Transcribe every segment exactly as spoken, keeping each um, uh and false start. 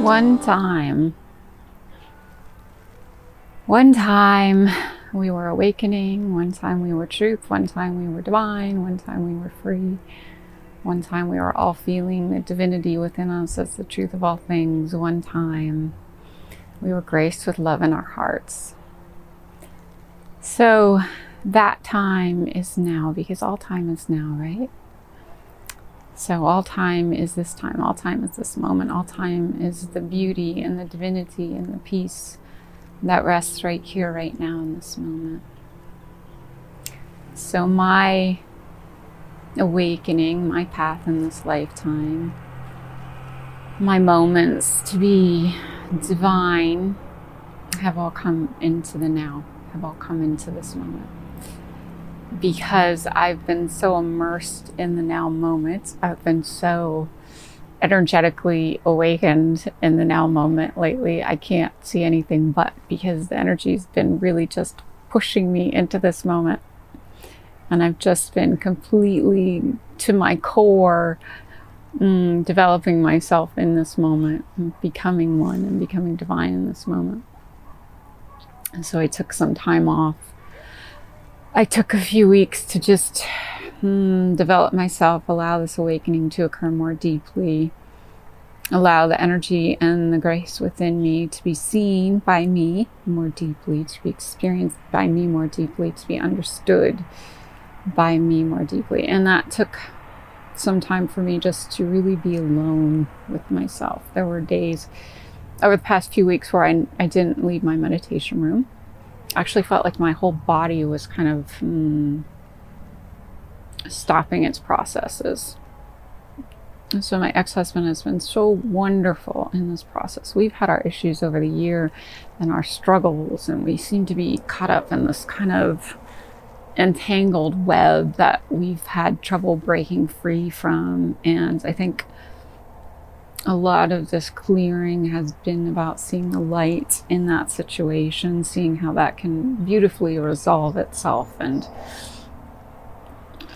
One time, one time we were awakening, one time we were truth, one time we were divine, one time we were free, one time we were all feeling the divinity within us as the truth of all things, one time we were graced with love in our hearts. So that time is now, because all time is now, right? So all time is this time, all time is this moment, all time is the beauty and the divinity and the peace that rests right here, right now in this moment. So my awakening, my path in this lifetime, my moments to be divine have all come into the now, have all come into this moment. Because I've been so immersed in the now moment. I've been so energetically awakened in the now moment lately. I can't see anything but, because the energy's been really just pushing me into this moment. And I've just been completely to my core mm, developing myself in this moment, and becoming one and becoming divine in this moment. And so I took some time off. I took a few weeks to just hmm, develop myself, allow this awakening to occur more deeply, allow the energy and the grace within me to be seen by me more deeply, to be experienced by me more deeply, to be understood by me more deeply. And that took some time for me just to really be alone with myself. There were days over the past few weeks where I, I didn't leave my meditation room. Actually felt like my whole body was kind of mm, stopping its processes. And so my ex-husband has been so wonderful in this process. We've had our issues over the year and our struggles, and we seem to be caught up in this kind of entangled web that we've had trouble breaking free from. And I think a lot of this clearing has been about seeing the light in that situation, seeing how that can beautifully resolve itself and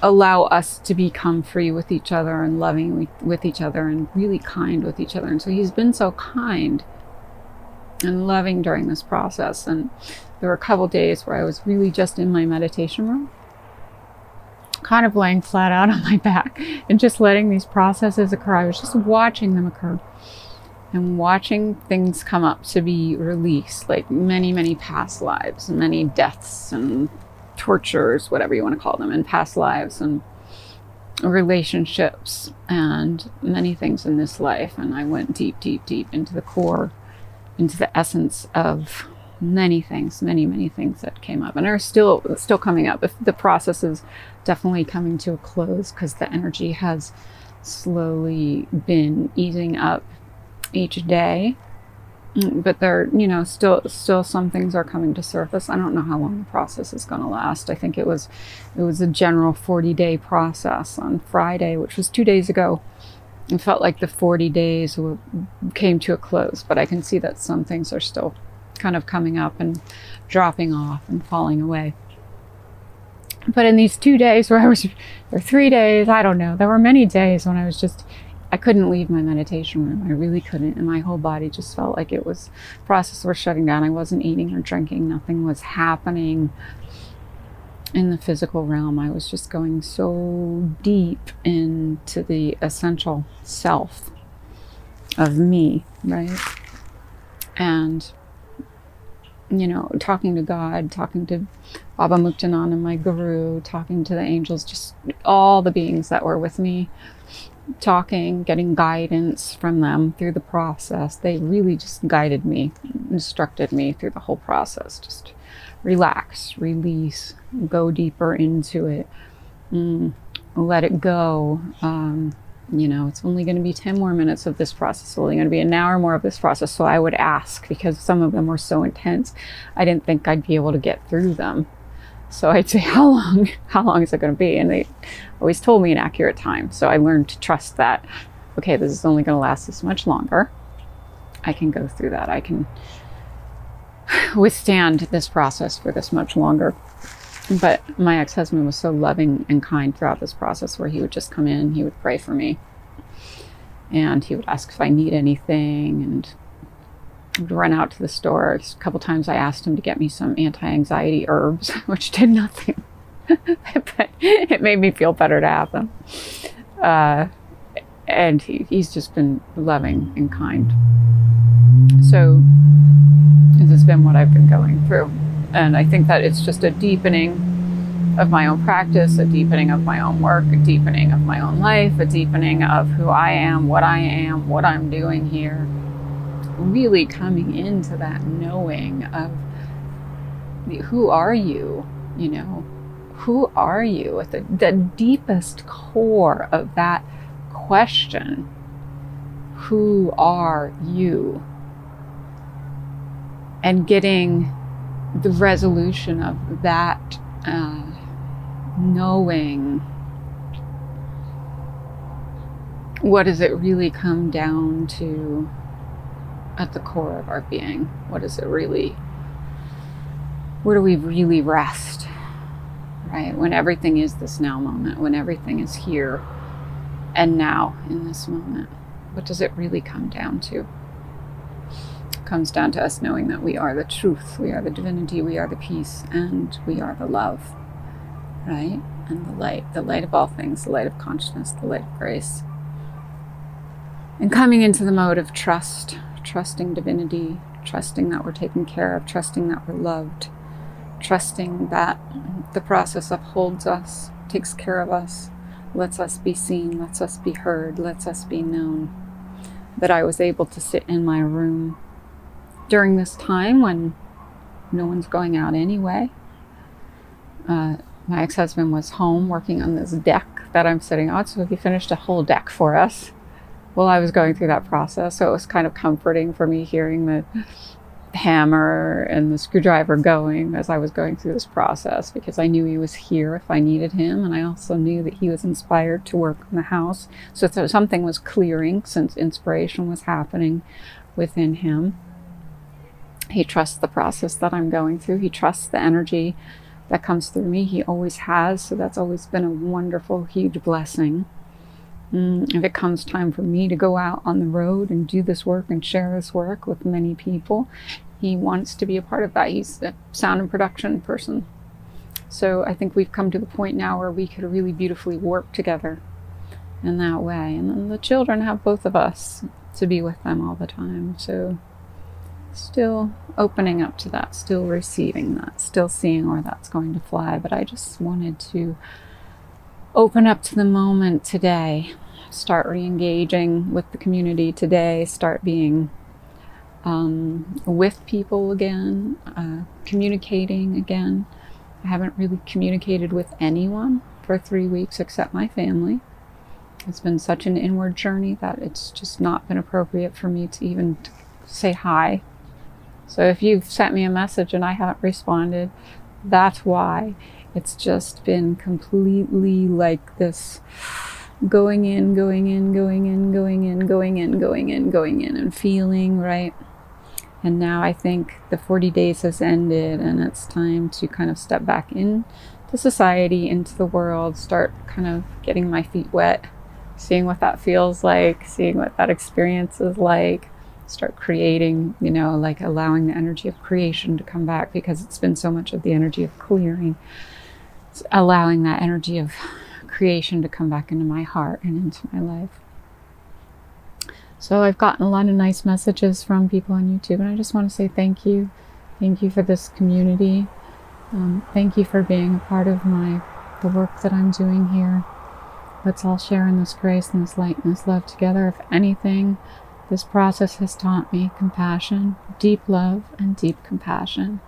allow us to become free with each other and loving with each other and really kind with each other. And so he's been so kind and loving during this process. And there were a couple days where I was really just in my meditation room, kind of laying flat out on my back and just letting these processes occur. I was just watching them occur and watching things come up to be released, like many, many past lives, many deaths and tortures, whatever you want to call them, and past lives and relationships and many things in this life. And I went deep, deep, deep into the core, into the essence of many things, many, many things that came up and are still still coming up. The process is definitely coming to a close because the energy has slowly been easing up each day. But there, you know, still still some things are coming to surface. I don't know how long the process is going to last. I think it was it was a general forty day process on Friday, which was two days ago. It felt like the forty days were, came to a close, but I can see that some things are still kind of coming up and dropping off and falling away. But in these two days where I was, or three days, I don't know, there were many days when I was just, I couldn't leave my meditation room. I really couldn't. And my whole body just felt like it was, process was shutting down. I wasn't eating or drinking. Nothing was happening in the physical realm. I was just going so deep into the essential self of me, right? And you know, talking to God, talking to Baba Muktananda, my guru, talking to the angels, just all the beings that were with me, talking, getting guidance from them through the process. They really just guided me, instructed me through the whole process. Just relax, release, go deeper into it, mm, let it go. Um, you know, it's only going to be ten more minutes of this process, only going to be an hour more of this process. So I would ask, because some of them were so intense, I didn't think I'd be able to get through them. So I'd say, how long, how long is it going to be? And they always told me an accurate time. So I learned to trust that, okay, this is only going to last this much longer. I can go through that. I can withstand this process for this much longer. But my ex-husband was so loving and kind throughout this process, where he would just come in, he would pray for me, and he would ask if I need anything, and I would run out to the store. A couple times I asked him to get me some anti-anxiety herbs, which did nothing, but it made me feel better to have them. Uh, and he, he's just been loving and kind. So this has been what I've been going through. And I think that it's just a deepening of my own practice, a deepening of my own work, a deepening of my own life, a deepening of who I am, what I am, what I'm doing here. Really coming into that knowing of who are you, you know, who are you at the, the deepest core of that question. Who are you? And getting the resolution of that uh, knowing. What does it really come down to at the core of our being? What is it really? Where do we really rest, right? When everything is this now moment, when everything is here and now in this moment, what does it really come down to? Comes down to us knowing that we are the truth, we are the divinity, we are the peace, and we are the love, right? And the light, the light of all things, the light of consciousness, the light of grace. And coming into the mode of trust, trusting divinity, trusting that we're taken care of, trusting that we're loved, trusting that the process upholds us, takes care of us, lets us be seen, lets us be heard, lets us be known. That I was able to sit in my room during this time when no one's going out anyway. Uh, my ex-husband was home working on this deck that I'm sitting on, so he finished a whole deck for us while I was going through that process. So it was kind of comforting for me hearing the hammer and the screwdriver going as I was going through this process, because I knew he was here if I needed him, and I also knew that he was inspired to work on the house. So, so something was clearing, since inspiration was happening within him. He trusts the process that I'm going through. He trusts the energy that comes through me. He always has. So that's always been a wonderful, huge blessing. Mm, if it comes time for me to go out on the road and do this work and share this work with many people, he wants to be a part of that. He's a sound and production person. So I think we've come to the point now where we could really beautifully work together in that way. And then the children have both of us to be with them all the time. So still opening up to that, still receiving that, still seeing where that's going to fly. But I just wanted to open up to the moment today, start re-engaging with the community today, start being um, with people again, uh, communicating again. I haven't really communicated with anyone for three weeks except my family. It's been such an inward journey that it's just not been appropriate for me to even say hi. So if you've sent me a message and I haven't responded, that's why. It's just been completely like this going in, going in, going in, going in, going in, going in, going in, and feeling, right? And now I think the forty days has ended, and it's time to kind of step back into society, into the world, start kind of getting my feet wet, seeing what that feels like, seeing what that experience is like. Start creating, you know, like allowing the energy of creation to come back, because it's been so much of the energy of clearing. It's allowing that energy of creation to come back into my heart and into my life. So I've gotten a lot of nice messages from people on YouTube, and I just want to say thank you. Thank you for this community. Um, thank you for being a part of my the work that I'm doing here. Let's all share in this grace and this light and this love together. If anything, this process has taught me compassion, deep love, and deep compassion,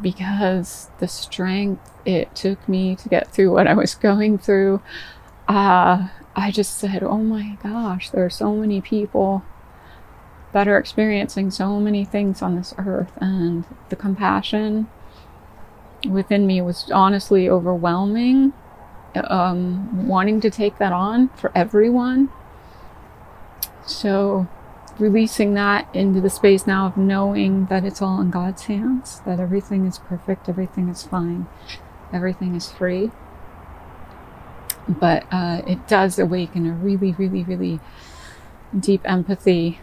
because the strength it took me to get through what I was going through, uh, I just said, oh my gosh, there are so many people that are experiencing so many things on this earth, and the compassion within me was honestly overwhelming, um, wanting to take that on for everyone. So releasing that into the space now of knowing that it's all in God's hands, that everything is perfect, everything is fine, everything is free. But uh, it does awaken a really, really, really deep empathy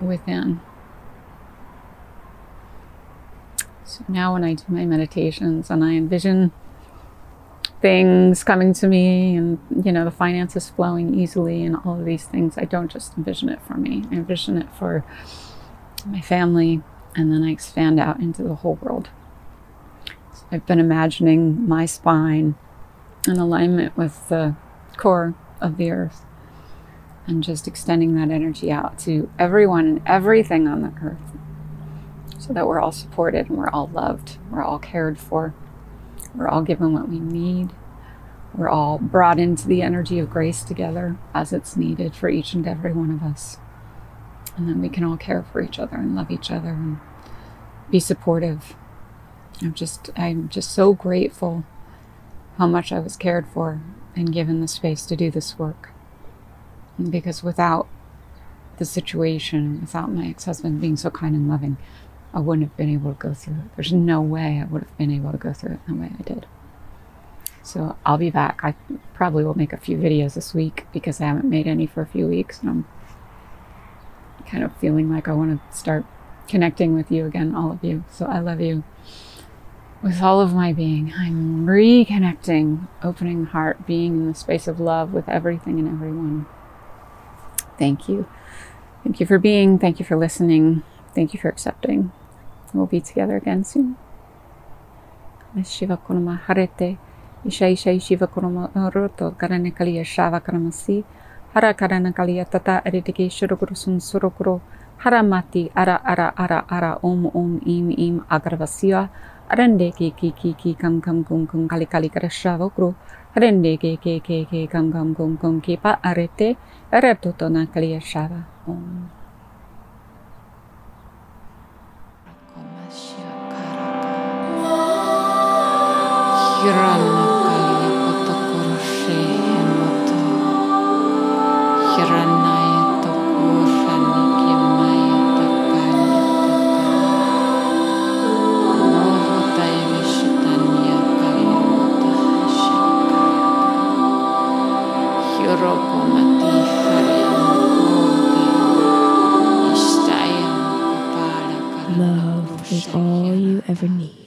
within. So now when I do my meditations and I envision things coming to me and, you know, the finances flowing easily and all of these things, I don't just envision it for me. I envision it for my family, and then I expand out into the whole world. So I've been imagining my spine in alignment with the core of the earth and just extending that energy out to everyone and everything on the earth, so that we're all supported and we're all loved, we're all cared for, we're all given what we need, we're all brought into the energy of grace together as it's needed for each and every one of us. And then we can all care for each other and love each other and be supportive. I'm just, I'm just so grateful how much I was cared for and given the space to do this work. Because without the situation, without my ex-husband being so kind and loving, I wouldn't have been able to go through it. There's no way I would have been able to go through it the way I did. So I'll be back. I probably will make a few videos this week because I haven't made any for a few weeks, and I'm kind of feeling like I want to start connecting with you again, all of you. So I love you with all of my being. I'm reconnecting, opening the heart, being in the space of love with everything and everyone. Thank you. Thank you for being. Thank you for listening. Thank you for accepting. We'll be together again soon. Shiva Konoma Harete, Isha Isha Shiva Konoma Roto, Karanakalia Shava Karamasi, Hara Karanakalia Tata Eritiki Shurokurusun Surokuro, Haramati Ara Ara Ara Ara Om Om Im Im Agravasiya, Arandeki Kiki Kiki Kam Kam Kum Kum Kalikali Karashavokru, Arandeki Kiki Kiki Kam Kam Kum Kum Kipa Arete, Eratotona Kalia Shava Om. Hirana kali kota kurše moto, hirana je to kurša neke maje takali takali, moho taj više tanija kali kota šeka, hiroko mati harim kota, ištajem kupala kala. Love is all you ever need.